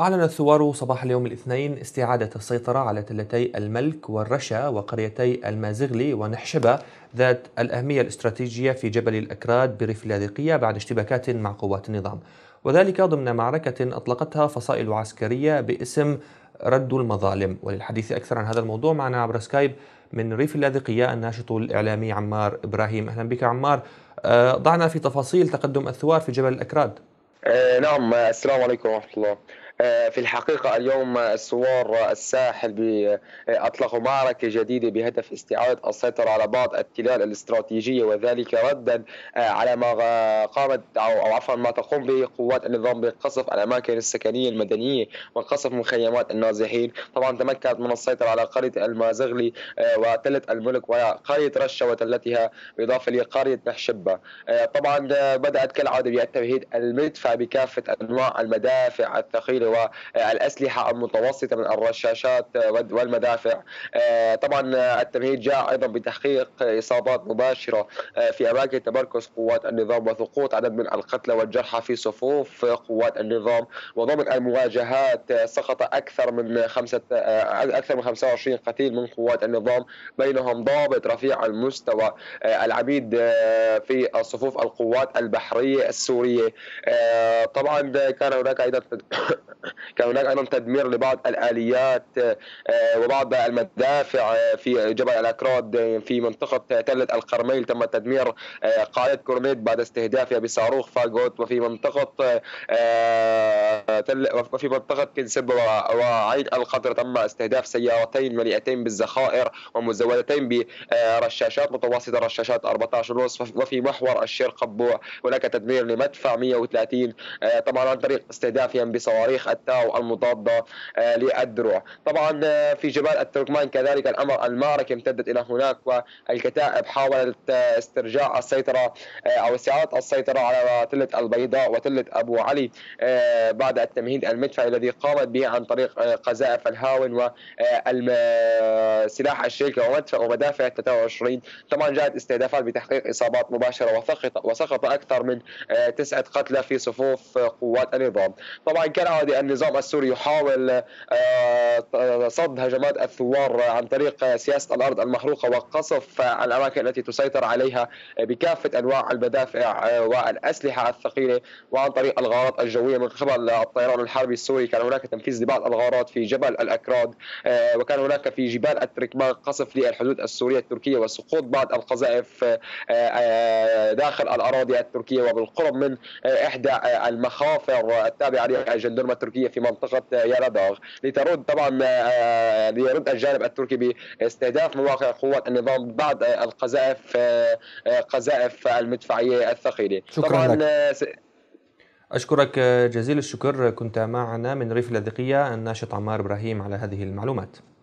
أعلنت ثوار صباح اليوم الاثنين استعادة السيطرة على تلتي الملك والرشا وقريتي المازغلي ونحشبة ذات الأهمية الاستراتيجية في جبل الأكراد بريف اللاذقية بعد اشتباكات مع قوات النظام، وذلك ضمن معركة أطلقتها فصائل عسكرية باسم رد المظالم. وللحديث أكثر عن هذا الموضوع معنا عبر سكايب من ريف اللاذقية الناشط الإعلامي عمار إبراهيم. أهلا بك عمار، ضعنا في تفاصيل تقدم الثوار في جبل الأكراد. نعم، السلام عليكم ورحمة الله. في الحقيقة اليوم الثوار الساحل أطلقوا معركة جديدة بهدف استعادة السيطرة على بعض التلال الاستراتيجية، وذلك ردا على ما قامت أو عفوا ما تقوم به قوات النظام بقصف الأماكن السكنية المدنية وقصف مخيمات النازحين. طبعا تمكنت من السيطرة على قرية المازغلي وتلة الملك وقرية رشا وتلتها بالإضافة لقرية نحشبة. طبعا بدأت كالعادة بتمهيد المدفع بكافة أنواع المدافع الثقيلة والأسلحة المتوسطة من الرشاشات والمدافع. طبعا التمهيد جاء أيضا بتحقيق إصابات مباشرة في أماكن تمركز قوات النظام وسقوط عدد من القتلى والجرحى في صفوف قوات النظام. وضمن المواجهات سقط أكثر من 25 قتيل من قوات النظام، بينهم ضابط رفيع المستوى العبيد في صفوف القوات البحرية السورية. طبعا كان هناك أيضا تدمير لبعض الآليات وبعض المدافع في جبل الأكراد. في منطقة تلة القرميل تم تدمير قاعدة كورنيت بعد استهدافها بصاروخ فاغوت، وفي منطقة كنسب وعيد القطر تم استهداف سيارتين مليئتين بالذخائر ومزودتين برشاشات متوسطة، رشاشات 14.5. وفي محور الشير قبوع هناك تدمير لمدفع 130 طبعا عن طريق استهدافها بصواريخ التاو المضادة للدروع. طبعا في جبال التركمان كذلك الأمر، المعركة امتدت إلى هناك والكتائب حاولت استرجاع السيطرة أو استعادة السيطرة على تلة البيضاء وتلة أبو علي بعد التمهيد المدفعي الذي قامت به عن طريق قذائف الهاون وسلاح الشركة ومدافع 23. طبعا جاءت استهدافات بتحقيق إصابات مباشرة وسقط أكثر من 9 قتلى في صفوف قوات النظام. طبعا كالعادة النظام السوري يحاول صد هجمات الثوار عن طريق سياسة الأرض المحروقة وقصف الأماكن التي تسيطر عليها بكافة أنواع المدافع والأسلحة الثقيلة، وعن طريق الغارات الجوية من قبل الطيران الحربي السوري. كان هناك تنفيذ لبعض الغارات في جبل الأكراد، وكان هناك في جبال التركمان قصف للحدود السورية التركية وسقوط بعض القذائف داخل الأراضي التركية وبالقرب من إحدى المخافر التابعة للجندرمة التركية في منطقة ياردغ، ليرد الجانب التركي باستهداف مواقع قوات النظام بعد قذائف المدفعية الثقيلة. طبعا أشكرك جزيل الشكر، كنت معنا من ريف اللاذقية الناشط عمار إبراهيم على هذه المعلومات.